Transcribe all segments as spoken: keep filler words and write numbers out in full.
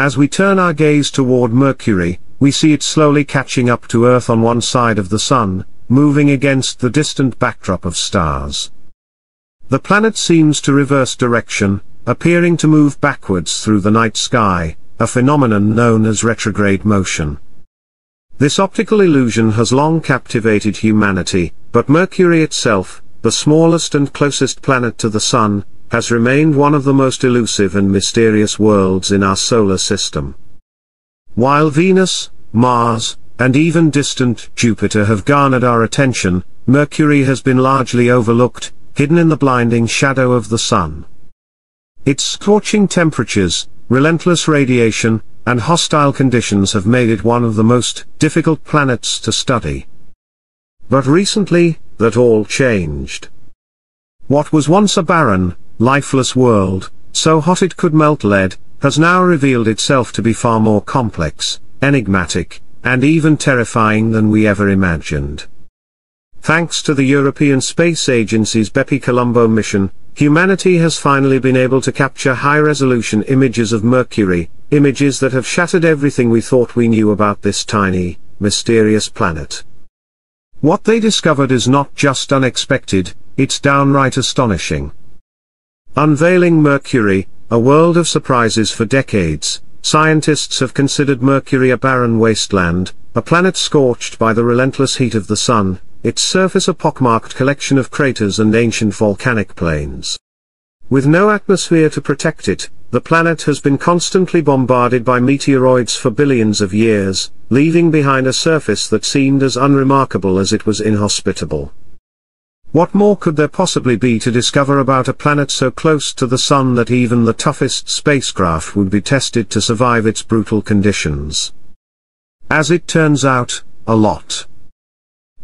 As we turn our gaze toward Mercury, we see it slowly catching up to Earth on one side of the Sun, moving against the distant backdrop of stars. The planet seems to reverse direction, appearing to move backwards through the night sky, a phenomenon known as retrograde motion. This optical illusion has long captivated humanity, but Mercury itself, the smallest and closest planet to the Sun, has remained one of the most elusive and mysterious worlds in our solar system. While Venus, Mars, and even distant Jupiter have garnered our attention, Mercury has been largely overlooked, hidden in the blinding shadow of the Sun. Its scorching temperatures, relentless radiation, and hostile conditions have made it one of the most difficult planets to study. But recently, that all changed. What was once a barren, lifeless world, so hot it could melt lead, has now revealed itself to be far more complex, enigmatic, and even terrifying than we ever imagined. Thanks to the European Space Agency's BepiColombo mission, humanity has finally been able to capture high-resolution images of Mercury, images that have shattered everything we thought we knew about this tiny, mysterious planet. What they discovered is not just unexpected, it's downright astonishing. Unveiling Mercury, a world of surprises. For decades, scientists have considered Mercury a barren wasteland, a planet scorched by the relentless heat of the Sun, its surface a pockmarked collection of craters and ancient volcanic plains. With no atmosphere to protect it, the planet has been constantly bombarded by meteoroids for billions of years, leaving behind a surface that seemed as unremarkable as it was inhospitable. What more could there possibly be to discover about a planet so close to the Sun that even the toughest spacecraft would be tested to survive its brutal conditions? As it turns out, a lot.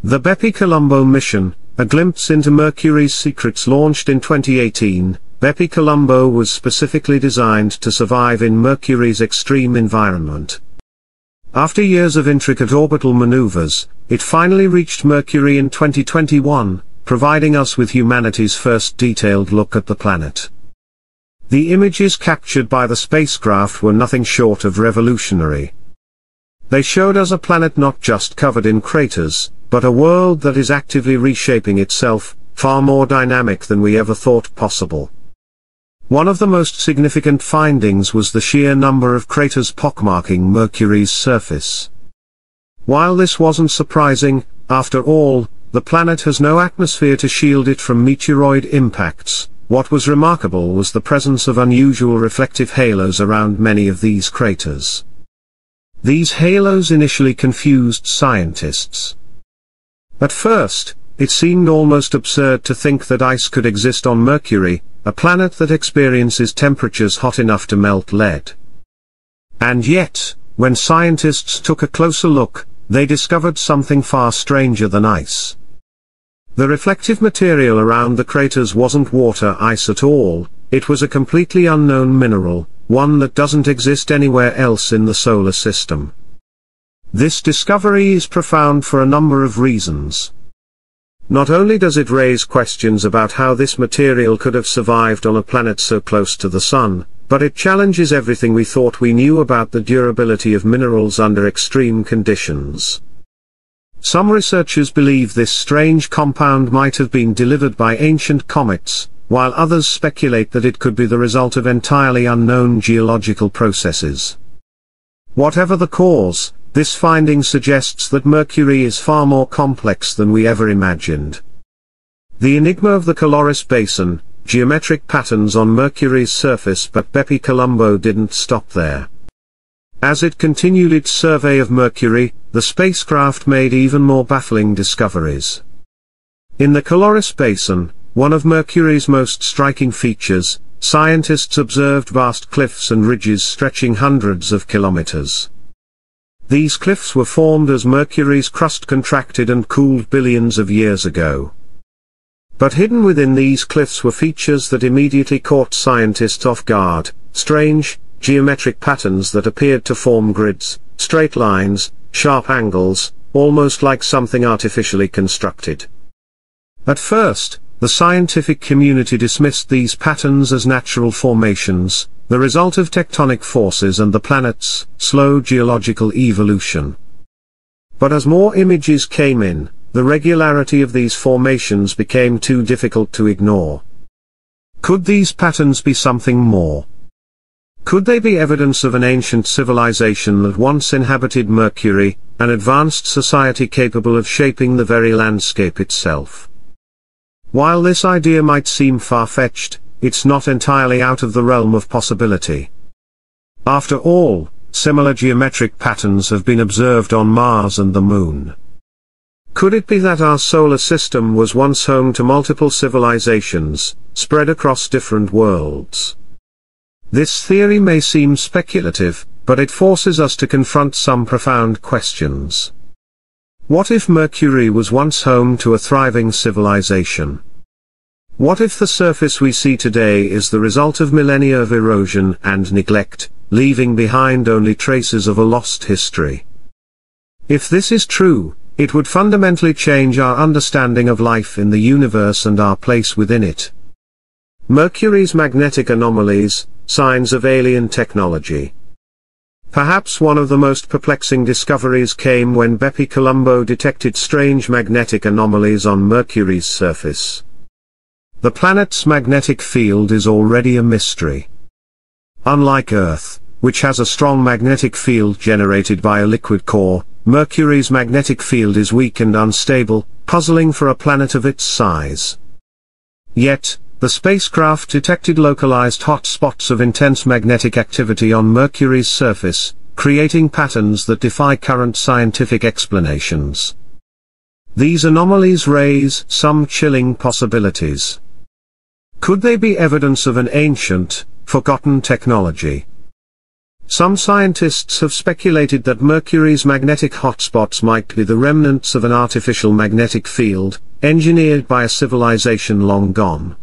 The BepiColombo mission, a glimpse into Mercury's secrets, launched in twenty eighteen, BepiColombo was specifically designed to survive in Mercury's extreme environment. After years of intricate orbital maneuvers, it finally reached Mercury in twenty twenty-one, providing us with humanity's first detailed look at the planet. The images captured by the spacecraft were nothing short of revolutionary. They showed us a planet not just covered in craters, but a world that is actively reshaping itself, far more dynamic than we ever thought possible. One of the most significant findings was the sheer number of craters pockmarking Mercury's surface. While this wasn't surprising, after all, the planet has no atmosphere to shield it from meteoroid impacts. What was remarkable was the presence of unusual reflective halos around many of these craters. These halos initially confused scientists. At first, it seemed almost absurd to think that ice could exist on Mercury, a planet that experiences temperatures hot enough to melt lead. And yet, when scientists took a closer look, they discovered something far stranger than ice. The reflective material around the craters wasn't water ice at all, it was a completely unknown mineral, one that doesn't exist anywhere else in the solar system. This discovery is profound for a number of reasons. Not only does it raise questions about how this material could have survived on a planet so close to the Sun, but it challenges everything we thought we knew about the durability of minerals under extreme conditions. Some researchers believe this strange compound might have been delivered by ancient comets, while others speculate that it could be the result of entirely unknown geological processes. Whatever the cause, this finding suggests that Mercury is far more complex than we ever imagined. The enigma of the Caloris Basin, geometric patterns on Mercury's surface. But BepiColombo didn't stop there. As it continued its survey of Mercury, the spacecraft made even more baffling discoveries. In the Caloris Basin, one of Mercury's most striking features, scientists observed vast cliffs and ridges stretching hundreds of kilometers. These cliffs were formed as Mercury's crust contracted and cooled billions of years ago. But hidden within these cliffs were features that immediately caught scientists off guard: strange, geometric patterns that appeared to form grids, straight lines, sharp angles, almost like something artificially constructed. At first, the scientific community dismissed these patterns as natural formations, the result of tectonic forces and the planet's slow geological evolution. But as more images came in, the regularity of these formations became too difficult to ignore. Could these patterns be something more? Could they be evidence of an ancient civilization that once inhabited Mercury, an advanced society capable of shaping the very landscape itself? While this idea might seem far-fetched, it's not entirely out of the realm of possibility. After all, similar geometric patterns have been observed on Mars and the Moon. Could it be that our solar system was once home to multiple civilizations, spread across different worlds? This theory may seem speculative, but it forces us to confront some profound questions. What if Mercury was once home to a thriving civilization? What if the surface we see today is the result of millennia of erosion and neglect, leaving behind only traces of a lost history? If this is true, it would fundamentally change our understanding of life in the universe and our place within it. Mercury's magnetic anomalies, signs of alien technology. Perhaps one of the most perplexing discoveries came when BepiColombo detected strange magnetic anomalies on Mercury's surface. The planet's magnetic field is already a mystery. Unlike Earth, which has a strong magnetic field generated by a liquid core, Mercury's magnetic field is weak and unstable, puzzling for a planet of its size. Yet, the spacecraft detected localized hot spots of intense magnetic activity on Mercury's surface, creating patterns that defy current scientific explanations. These anomalies raise some chilling possibilities. Could they be evidence of an ancient, forgotten technology? Some scientists have speculated that Mercury's magnetic hotspots might be the remnants of an artificial magnetic field, engineered by a civilization long gone.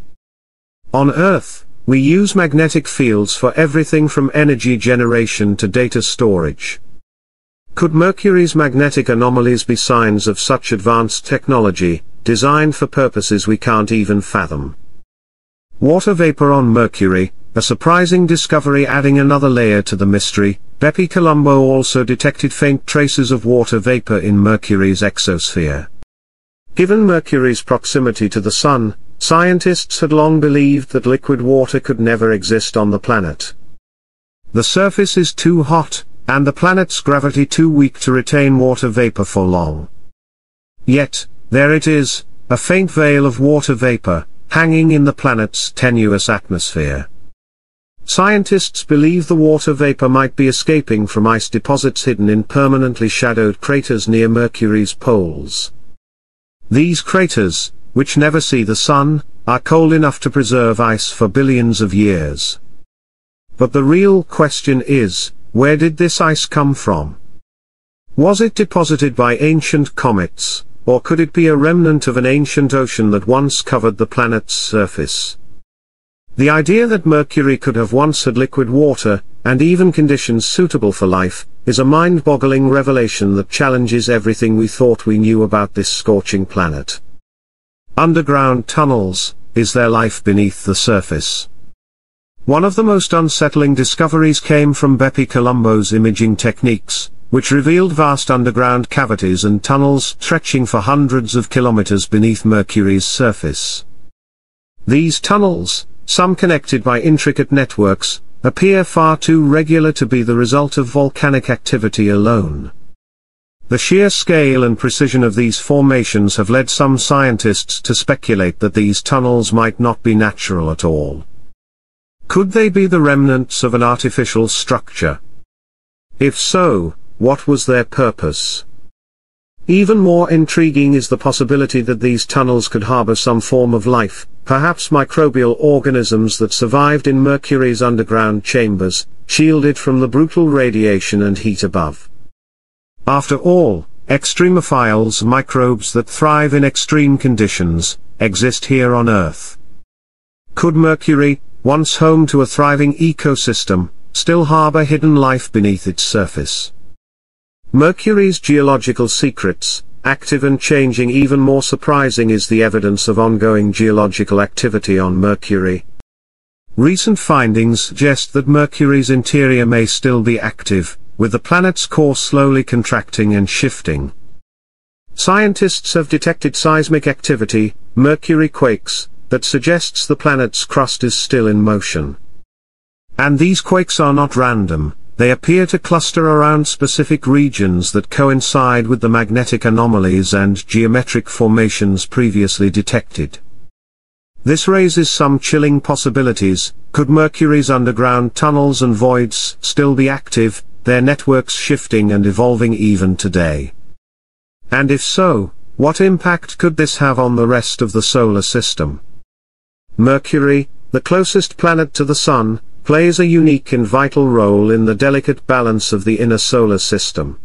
On Earth, we use magnetic fields for everything from energy generation to data storage. Could Mercury's magnetic anomalies be signs of such advanced technology, designed for purposes we can't even fathom? Water vapor on Mercury, a surprising discovery adding another layer to the mystery. BepiColombo also detected faint traces of water vapor in Mercury's exosphere. Given Mercury's proximity to the Sun, scientists had long believed that liquid water could never exist on the planet. The surface is too hot, and the planet's gravity too weak to retain water vapor for long. Yet, there it is, a faint veil of water vapor, hanging in the planet's tenuous atmosphere. Scientists believe the water vapor might be escaping from ice deposits hidden in permanently shadowed craters near Mercury's poles. These craters, which never see the sun, are cold enough to preserve ice for billions of years. But the real question is, where did this ice come from? Was it deposited by ancient comets, or could it be a remnant of an ancient ocean that once covered the planet's surface? The idea that Mercury could have once had liquid water, and even conditions suitable for life, is a mind-boggling revelation that challenges everything we thought we knew about this scorching planet. Underground tunnels, is there life beneath the surface? One of the most unsettling discoveries came from BepiColombo's imaging techniques, which revealed vast underground cavities and tunnels stretching for hundreds of kilometers beneath Mercury's surface. These tunnels, some connected by intricate networks, appear far too regular to be the result of volcanic activity alone. The sheer scale and precision of these formations have led some scientists to speculate that these tunnels might not be natural at all. Could they be the remnants of an artificial structure? If so, what was their purpose? Even more intriguing is the possibility that these tunnels could harbor some form of life, perhaps microbial organisms that survived in Mercury's underground chambers, shielded from the brutal radiation and heat above. After all, extremophiles, microbes that thrive in extreme conditions, exist here on Earth. Could Mercury, once home to a thriving ecosystem, still harbor hidden life beneath its surface? Mercury's geological secrets, active and changing. Even more surprising is the evidence of ongoing geological activity on Mercury. Recent findings suggest that Mercury's interior may still be active, with the planet's core slowly contracting and shifting. Scientists have detected seismic activity, Mercury quakes, that suggests the planet's crust is still in motion. And these quakes are not random, they appear to cluster around specific regions that coincide with the magnetic anomalies and geometric formations previously detected. This raises some chilling possibilities. Could Mercury's underground tunnels and voids still be active, their networks shifting and evolving even today? And if so, what impact could this have on the rest of the solar system? Mercury, the closest planet to the Sun, plays a unique and vital role in the delicate balance of the inner solar system.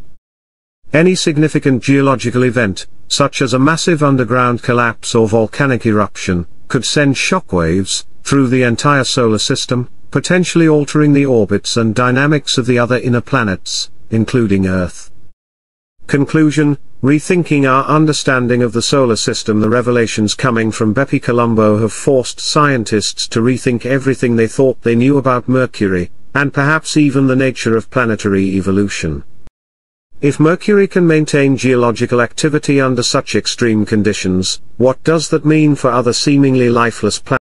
Any significant geological event, such as a massive underground collapse or volcanic eruption, could send shockwaves through the entire solar system, potentially altering the orbits and dynamics of the other inner planets, including Earth. Conclusion: rethinking our understanding of the solar system. The revelations coming from BepiColombo have forced scientists to rethink everything they thought they knew about Mercury, and perhaps even the nature of planetary evolution. If Mercury can maintain geological activity under such extreme conditions, what does that mean for other seemingly lifeless planets?